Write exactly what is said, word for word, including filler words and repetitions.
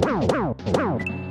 Wow, wow, wow.